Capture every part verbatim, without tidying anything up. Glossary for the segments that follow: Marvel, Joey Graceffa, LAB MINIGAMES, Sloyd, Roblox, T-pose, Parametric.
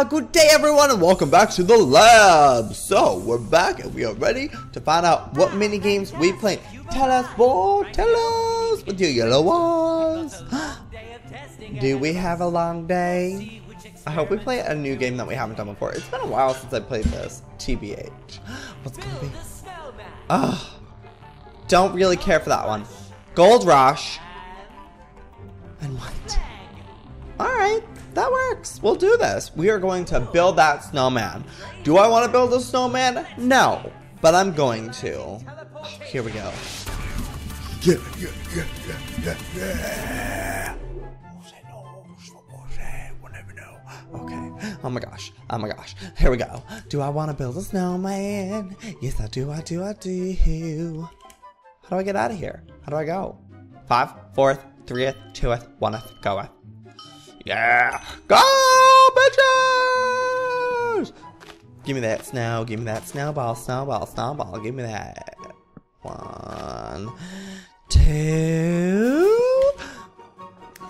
Ah, good day everyone and welcome back to the lab. So we're back and we are ready to find out what mini games we play. Tell us, boy, tell us what your yellow was. Do we have a long day? I hope we play a new game that we haven't done before. It's been a while since I played this. T B H. What's it gonna be? Ugh. Don't really care for that one. Gold Rush. And what? Alright. That works. We'll do this. We are going to build that snowman. Do I want to build a snowman? No. But I'm going to. Oh, here we go. Yeah, yeah, yeah, yeah, yeah, yeah. Okay. Oh my gosh. Oh my gosh. Here we go. Do I want to build a snowman? Yes, I do. I do. I do. How do I get out of here? How do I go? Five, fourth, threeeth, twoeth, oneth, goeth. Yeah! Go, bitches! Give me that snow, give me that snowball, snowball, snowball, give me that. One, two.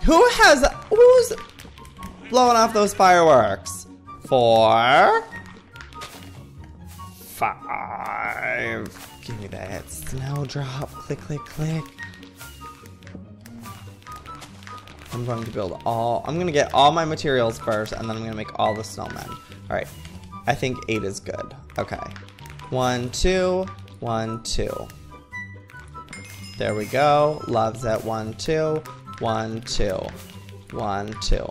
Who has, who's blowing off those fireworks? Four, five. Give me that snowdrop, click, click, click. I'm going to build all, I'm going to get all my materials first, and then I'm going to make all the snowmen. All right. I think eight is good. Okay. One, two, one, two. There we go. Loves it. One, two, one, two, one, two.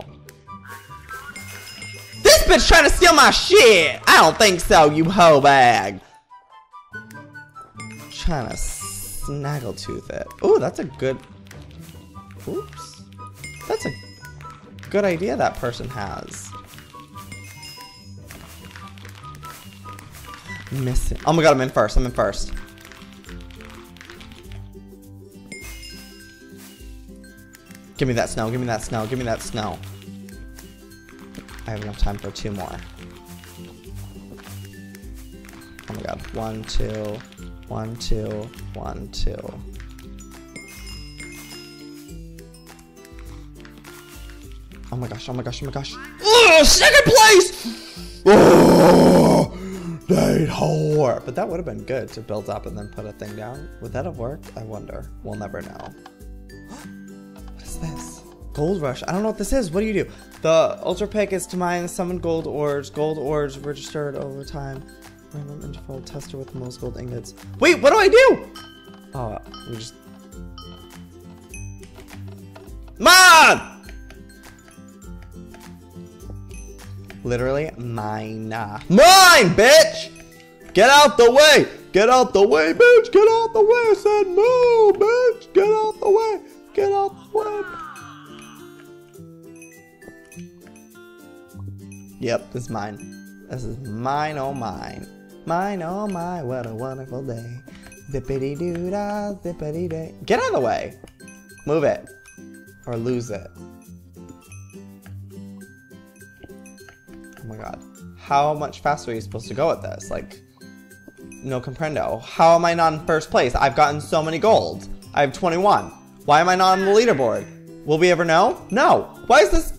This bitch trying to steal my shit. I don't think so, you hoe bag. Trying to snaggletooth it. Ooh, that's a good, oops. That's a good idea that person has. Missing. Oh my god, I'm in first. I'm in first. Give me that snow. Give me that snow. Give me that snow. I have enough time for two more. Oh my god. One, two. One, two. One, two. Oh my gosh, oh my gosh, oh my gosh. Ugh, second place! Ugh, that whore. But that would have been good to build up and then put a thing down. Would that have worked? I wonder. We'll never know. What is this? Gold Rush. I don't know what this is. What do you do? The Ultra Pick is to mine summon gold ores. Gold ores registered over time. Random interval tester with the most gold ingots. Wait, what do I do? Oh, we just... Mom! Literally mine. Mine, bitch! Get out the way! Get out the way, bitch! Get out the way! I said no, bitch! Get out the way! Get out the way! Yep, this is mine. This is mine, oh mine. Mine, oh my, what a wonderful day. Zippity doo da, zippity day. Get out of the way! Move it. Or lose it. Oh my god. How much faster are you supposed to go at this? Like, no comprendo. How am I not in first place? I've gotten so many gold. I have twenty-one. Why am I not on the leaderboard? Will we ever know? No. Why is this?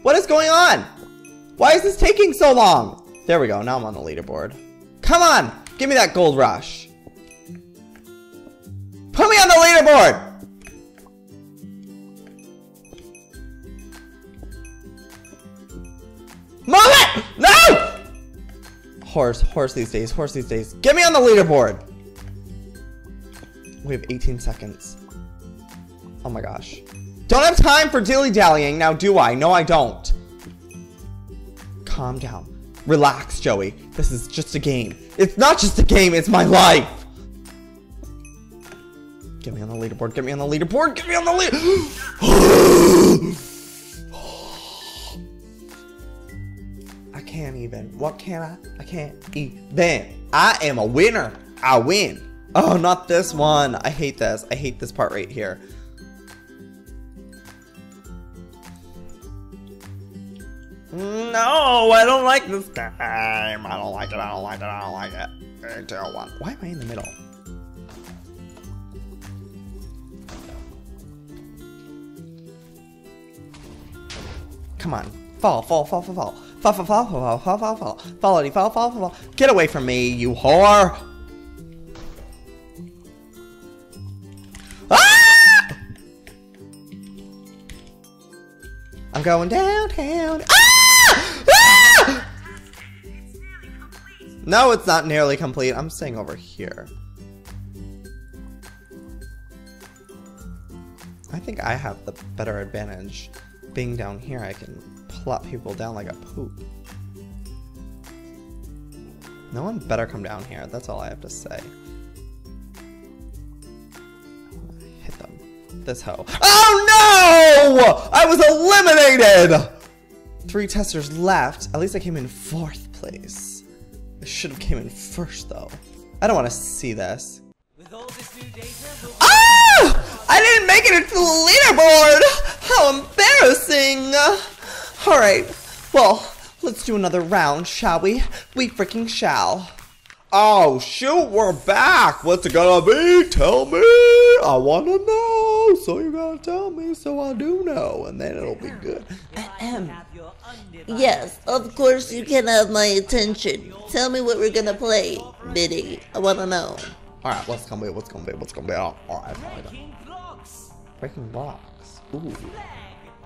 What is going on? Why is this taking so long? There we go. Now I'm on the leaderboard. Come on. Give me that gold rush. Put me on the leaderboard. Move it! No! Horse, horse these days, horse these days. Get me on the leaderboard! We have eighteen seconds. Oh my gosh. Don't have time for dilly-dallying now, do I? No, I don't. Calm down. Relax, Joey. This is just a game. It's not just a game, it's my life! Get me on the leaderboard, get me on the leaderboard, get me on the leaderboard! Can't even. What can I? I can't even. I am a winner. I win. Oh, not this one. I hate this. I hate this part right here. No, I don't like this game. I don't like it. I don't like it. I don't like it. One. Why am I in the middle? Come on. Fall, fall, fall, fall, fall. Fall, fall, fall, fall, fall, fall, fall, fall, fall, fall, fall. Get away from me, you whore! Ah! I'm going downtown. Ah! Ah! It's nearly complete. No, it's not nearly complete. I'm staying over here. I think I have the better advantage. Being down here, I can plop people down like a poop. No one better come down here. That's all I have to say. Hit them. This hoe. Oh no! I was eliminated! Three testers left. At least I came in fourth place. I should have came in first, though. I don't want to see this. With all this new data, we'll oh! I didn't make it to the leaderboard! How embarrassing! Alright, well, let's do another round, shall we? We freaking shall. Oh, shoot, we're back! What's it gonna be? Tell me! I wanna know! So you're gonna tell me so I do know, and then it'll be good. Ahem. Yes, of course you can have my attention. Tell me what we're gonna play, Biddy. I wanna know. Alright, what's gonna be, what's gonna be, what's gonna be? Alright, Breaking Blocks! Breaking Blocks. Ooh.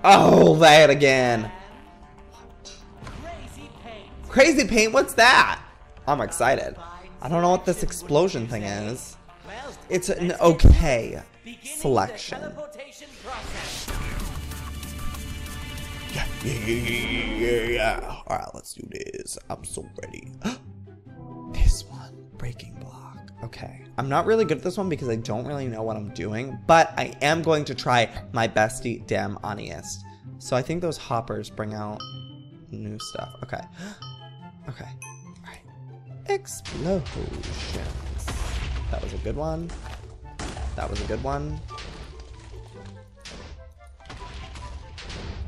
Oh, that again. Crazy paint. Crazy paint? What's that? I'm excited. I don't know what this explosion thing is. It's an okay selection. Yeah, yeah, yeah, yeah, yeah. Alright, let's do this. I'm so ready. This one, Breaking Block. Okay, I'm not really good at this one because I don't really know what I'm doing, but I am going to try my bestie damn honest. So I think those hoppers bring out new stuff. Okay. Okay. All right. Explosions. That was a good one. That was a good one.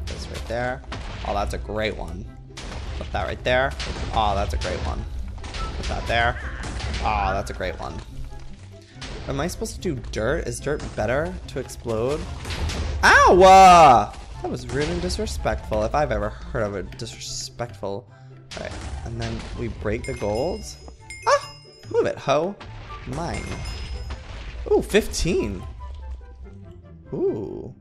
This right there. Oh, that's a great one. Put that right there. Oh, that's a great one. Put that there. Ah, oh, that's a great one. Am I supposed to do dirt? Is dirt better to explode? Ow! Uh, that was rude and disrespectful, if I've ever heard of it. Disrespectful. Alright, and then we break the golds. Ah! Move it, ho. Mine. Ooh, fifteen. Ooh.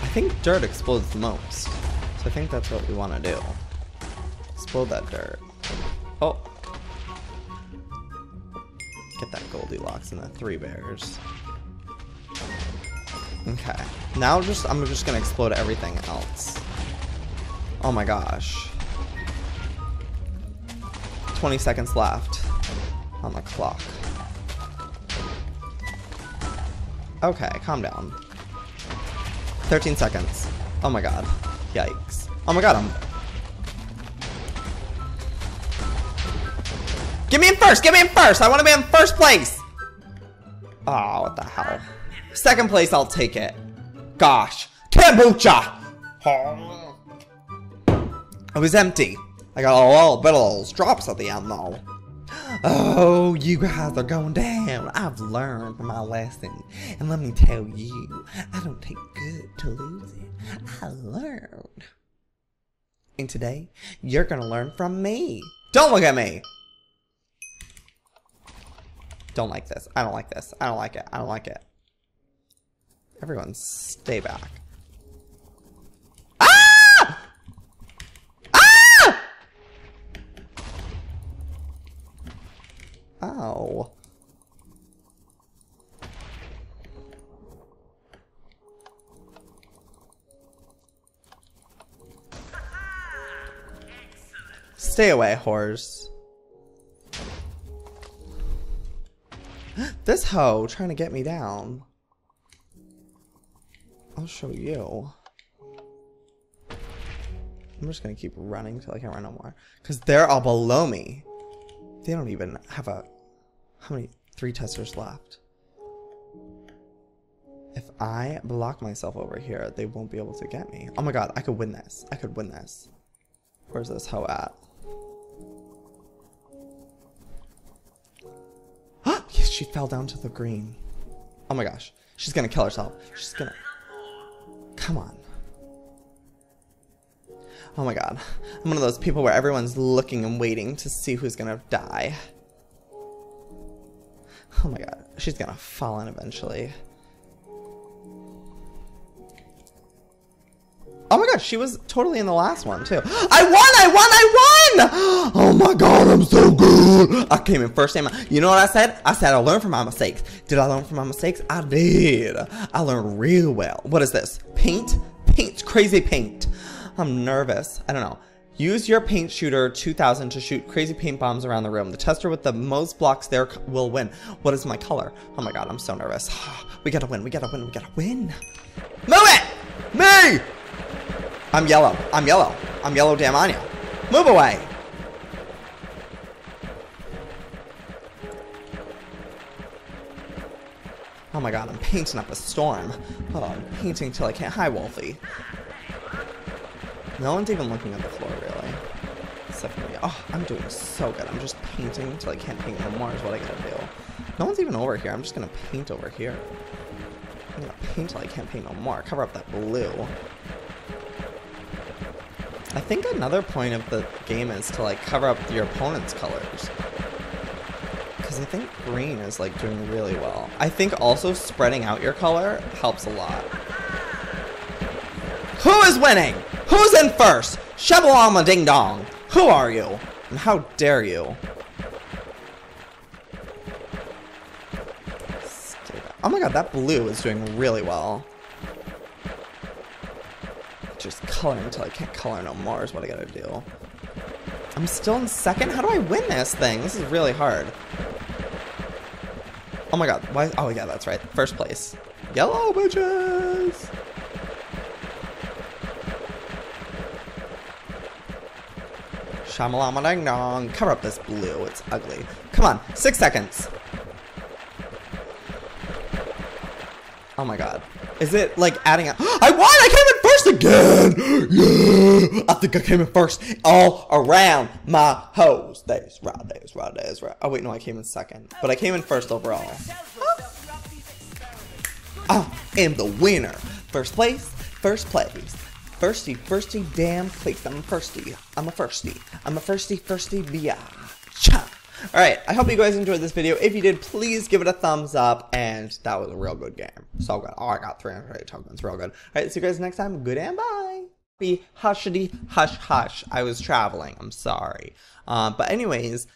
I think dirt explodes the most, so I think that's what we want to do. Explode that dirt. Oh! Get that Goldilocks and the three bears. Okay. Now just I'm just gonna explode everything else. Oh my gosh. twenty seconds left on the clock. Okay, calm down. thirteen seconds. Oh my god. Yikes. Oh my god, I'm... Get me in first! Get me in first! I want to be in first place! Oh, what the hell. Second place, I'll take it. Gosh. Kombucha! Oh. It was empty. I got a little bit of those drops at the end, though. Oh, you guys are going down. I've learned from my lesson. And let me tell you, I don't take good to losing. I learned. And today, you're going to learn from me. Don't look at me. Don't like this. I don't like this. I don't like it. I don't like it. Everyone, stay back. Ow. Stay away, whores. This hoe trying to get me down. I'll show you. I'm just gonna keep running till I can't run no more. Cause they're all below me. They don't even have a... How many? Three testers left. If I block myself over here, they won't be able to get me. Oh my god, I could win this. I could win this. Where's this hoe at? Yes, she fell down to the green. Oh my gosh. She's gonna kill herself. She's gonna... Come on. Oh my god. I'm one of those people where everyone's looking and waiting to see who's gonna die. Oh my god. She's gonna fall in eventually. Oh my gosh, she was totally in the last one too. I won, I won, I won! Oh my god, I'm so good! I came in first time. You know what I said? I said I learned from my mistakes. Did I learn from my mistakes? I did. I learned real well. What is this? Paint? Paint, crazy paint. I'm nervous. I don't know. Use your paint shooter two thousand to shoot crazy paint bombs around the room. The tester with the most blocks there will win. What is my color? Oh my god, I'm so nervous. We gotta win, we gotta win, we gotta win. Move it! Me! I'm yellow. I'm yellow. I'm yellow damn on you. Move away. Oh my god, I'm painting up a storm. Hold on, I'm painting till I can't. Hi, Wolfie. No one's even looking at the floor, really. Except for me. Oh, I'm doing so good. I'm just painting till I can't paint no more is what I gotta do. No one's even over here. I'm just gonna paint over here. I'm gonna paint till I can't paint no more. Cover up that blue. I think another point of the game is to like cover up your opponent's colors. Because I think green is like doing really well. I think also spreading out your color helps a lot. Who is winning? Who's in first? Shovel on my ding dong. Who are you? And how dare you? Oh my god, that blue is doing really well. Just color until I can't color no more is what I gotta do. I'm still in second? How do I win this thing? This is really hard. Oh my god, why? Oh yeah, that's right. First place. Yellow bitches! Shamalama ding dong. Cover up this blue, it's ugly. Come on, six seconds. Oh my god. Is it like adding up? I won! I came in first again! Yeah! I think I came in first all around my hoes. That is right, that is right, that is right. Oh wait, no, I came in second. But I came in first overall. I am the winner. First place, first place. Firsty, firsty, damn place. I'm a firsty. I'm a firsty. I'm a firsty, firsty, bia. Cha. Alright, I hope you guys enjoyed this video. If you did, please give it a thumbs up. And that was a real good game. So good. Oh, I got three hundred eight tokens. Real good. Alright, see you guys next time. Good and bye. Be hushity hush hush. I was traveling. I'm sorry. Uh, but anyways,